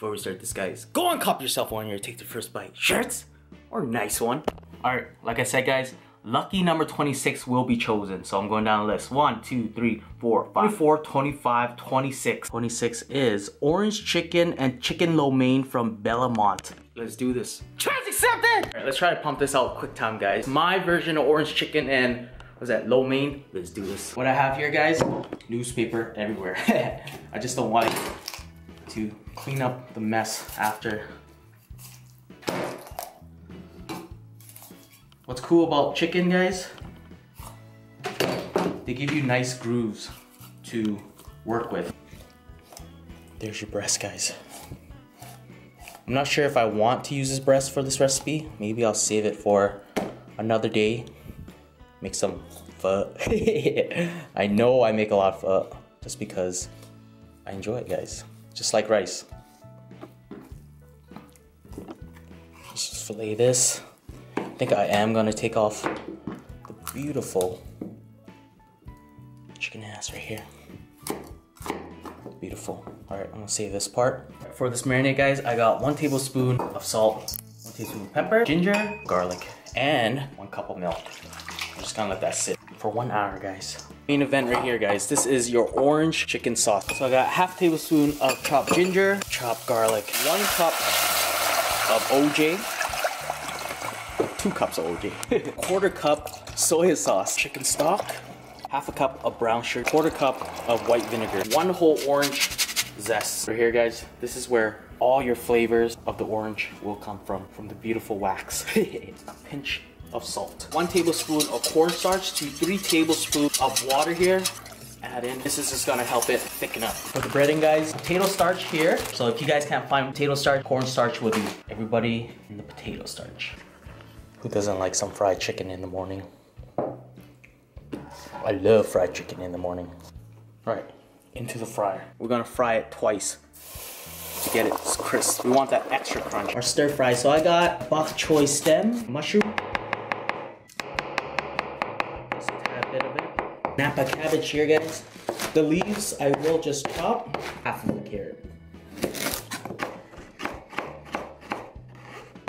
before we start this, guys, go and cop yourself one here. Take the first bite. Shirts or nice one. All right, like I said, guys, lucky number 26 will be chosen. So I'm going down the list. 1, 2, 3, 4, 5, 24, 25, 26. 26 is orange chicken and chicken lo mein from Belmont. Let's do this. Challenge accepted! All right, let's try to pump this out quick time, guys. My version of orange chicken and, what's that, lo mein? Let's do this. What I have here, guys, newspaper everywhere. I just don't want it to clean up the mess after. What's cool about chicken, guys, they give you nice grooves to work with. There's your breast, guys. I'm not sure if I want to use this breast for this recipe. Maybe I'll save it for another day. Make some pho. I know I make a lot of pho just because I enjoy it, guys. Just like rice. Let's just fillet this. I think I am gonna take off the beautiful chicken ass right here. Beautiful. All right, I'm gonna save this part. For this marinade, guys, I got 1 tablespoon of salt, 1 teaspoon of pepper, ginger, garlic, and 1 cup of milk. I'm just gonna let that sit for 1 hour, guys. Main event right here, guys. This is your orange chicken sauce. So I got 1/2 tablespoon of chopped ginger, chopped garlic, 1 cup of OJ, 2 cups of OJ, 1/4 cup soy sauce, chicken stock, 1/2 cup of brown sugar, 1/4 cup of white vinegar, 1 whole orange zest. Right here, guys, this is where all your flavors of the orange will come from the beautiful wax. A pinch of salt, 1 tablespoon of cornstarch to 3 tablespoons of water here. Add in. This is just gonna help it thicken up. For the breading, guys, potato starch here. So if you guys can't find potato starch, cornstarch will do. Everybody in the potato starch. Who doesn't like some fried chicken in the morning? I love fried chicken in the morning. All right, into the fryer. We're gonna fry it twice to get it crisp. We want that extra crunch. Our stir fry, so I got bok choy stem, mushroom. Just a tad bit of it. Napa cabbage here, guys. The leaves, I will just chop half of the carrot.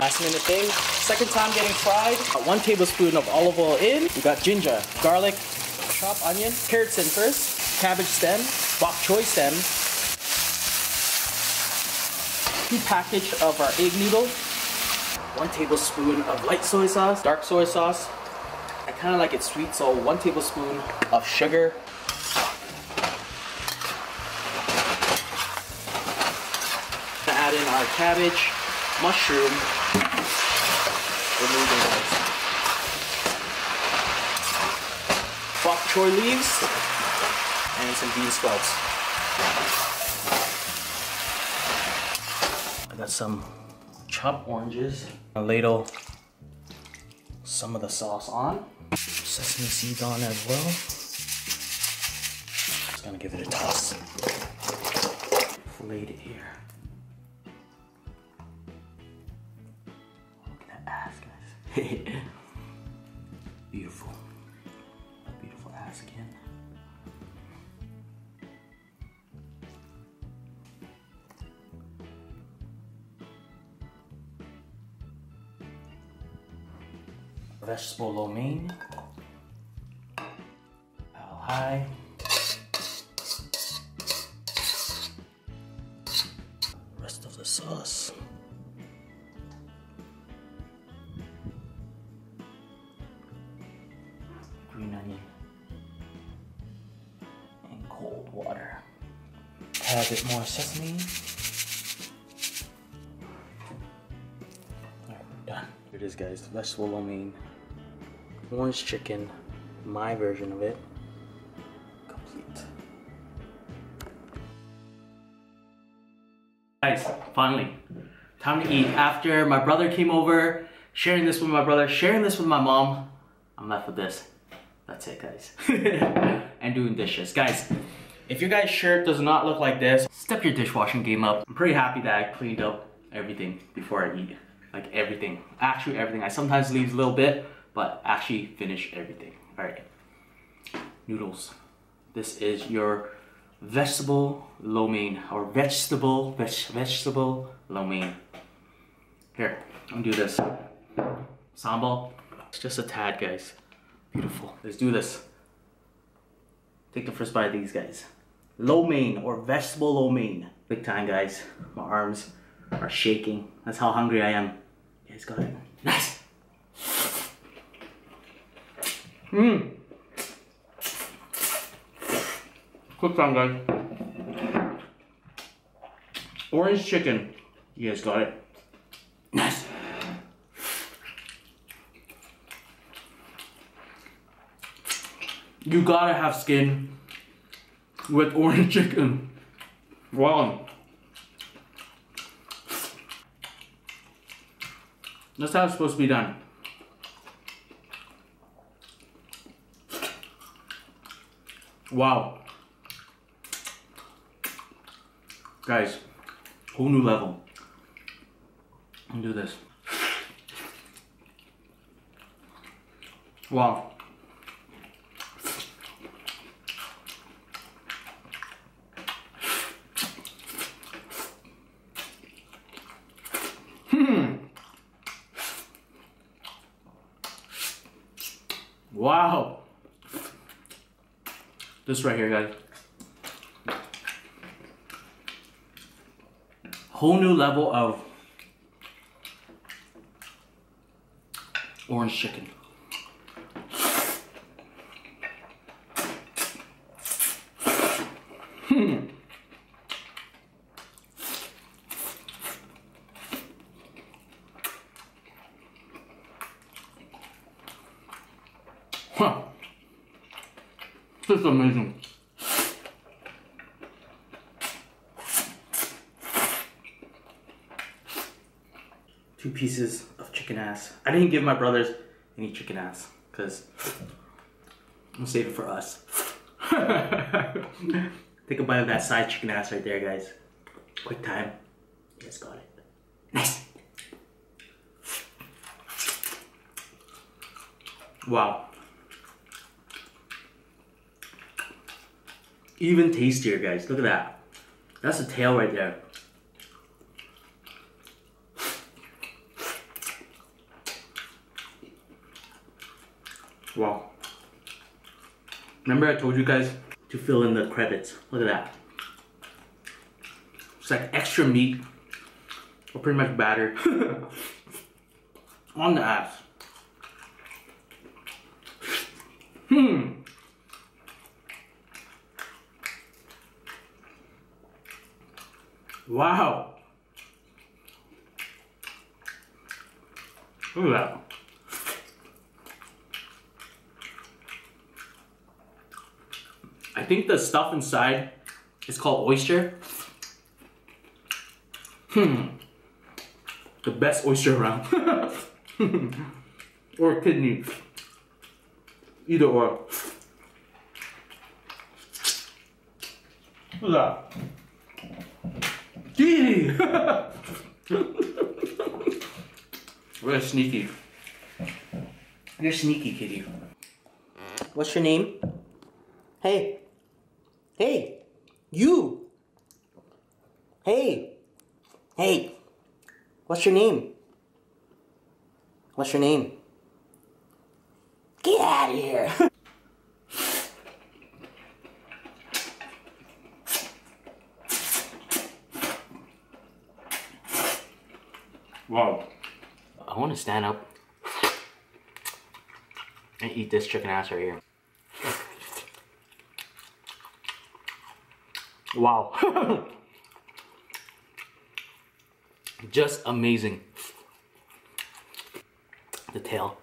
Last minute thing, second time getting fried. 1 tablespoon of olive oil in. We got ginger, garlic, chopped onion, carrots in first, cabbage stem, bok choy stem, 2 packages of our egg noodle, 1 tablespoon of light soy sauce, dark soy sauce. I kind of like it sweet, so 1 tablespoon of sugar. Gonna add in our cabbage, mushroom. Removing those. Bok choy leaves and some bean sprouts. I got some chopped oranges. I'll ladle some of the sauce on. Sesame seeds on as well. Just gonna give it a toss. Fillet it here. Beautiful. A beautiful ass again. Vegetable lo mein. Pal high. The rest of the sauce. Green onion and cold water. Add a bit more sesame. All right, we're done. Here it is, guys. The vegetable lo mein, orange chicken, my version of it, complete. Guys, finally, time to eat. After my brother came over, sharing this with my brother, sharing this with my mom, I'm left with this. That's it, guys. And doing dishes. Guys, if your guys' shirt does not look like this, step your dishwashing game up. I'm pretty happy that I cleaned up everything before I eat. Like everything. Actually everything. I sometimes leave a little bit, but actually finish everything. Alright. Noodles. This is your vegetable lo mein, or vegetable lo mein. Here, I'm gonna do this. Sambal, it's just a tad, guys. Beautiful. Let's do this. Take the first bite of these, guys. Lo mein, or vegetable lo mein. Big time, guys. My arms are shaking. That's how hungry I am. You guys got it. Nice. Quick time, guys. Orange chicken. You guys got it. Nice. You gotta have skin with orange chicken. Wow. That's how it's supposed to be done. Wow. Guys, whole new level. I'm gonna do this. Wow. Wow, this right here, guys, whole new level of orange chicken. Wow, this is amazing. Two pieces of chicken ass. I didn't give my brothers any chicken ass because I'm saving it for us. Take a bite of that side chicken ass right there, guys. Quick time. You guys got it. Nice. Wow. Even tastier, guys. Look at that. That's the tail right there. Wow. Remember I told you guys to fill in the credits? Look at that. It's like extra meat, or pretty much batter, on the ass. Wow! Look at that. I think the stuff inside is called oyster. The best oyster around. Or kidney. Either or. Look at that. We're sneaky. You're sneaky, kitty. What's your name? Hey. Hey. You. Hey. Hey. What's your name? What's your name? Get out of here. Wow. I want to stand up and eat this chicken ass right here. Wow. Just amazing. The tail.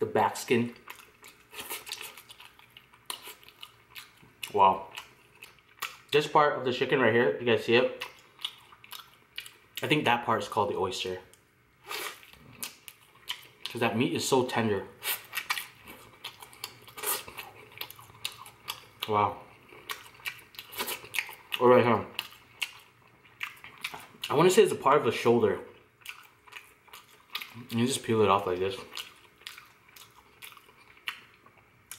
The back skin. Wow. This part of the chicken right here, you guys see it? I think that part is called the oyster, because that meat is so tender. Wow. All right, huh? I want to say it's a part of the shoulder. You just peel it off like this.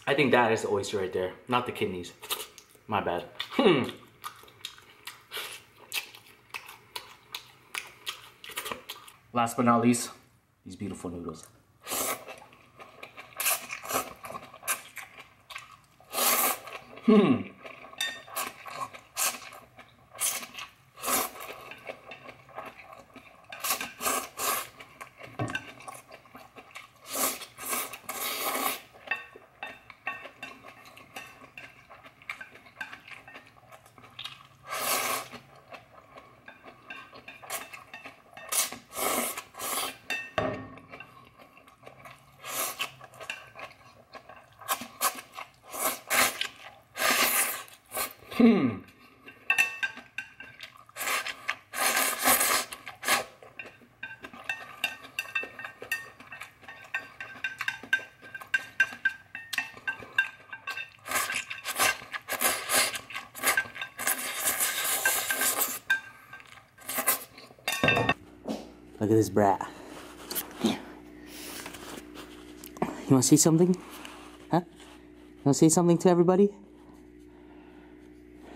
I think that is the oyster right there, not the kidneys. My bad. Last but not least, these beautiful noodles. Look at this brat. You want to see something? Huh? You want to say something to everybody?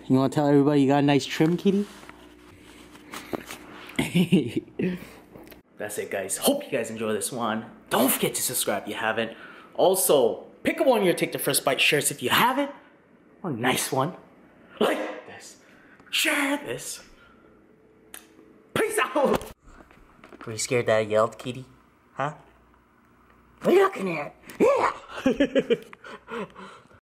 You want to tell everybody you got a nice trim, kitty? That's it, guys. Hope you guys enjoy this one. Don't forget to subscribe if you haven't. Also, pick up one of your Take the First Bite shirts if you haven't. Or a nice one. Like this. Share this. Peace out! Were you scared that I yelled, kitty? Huh? What are you looking at? Yeah!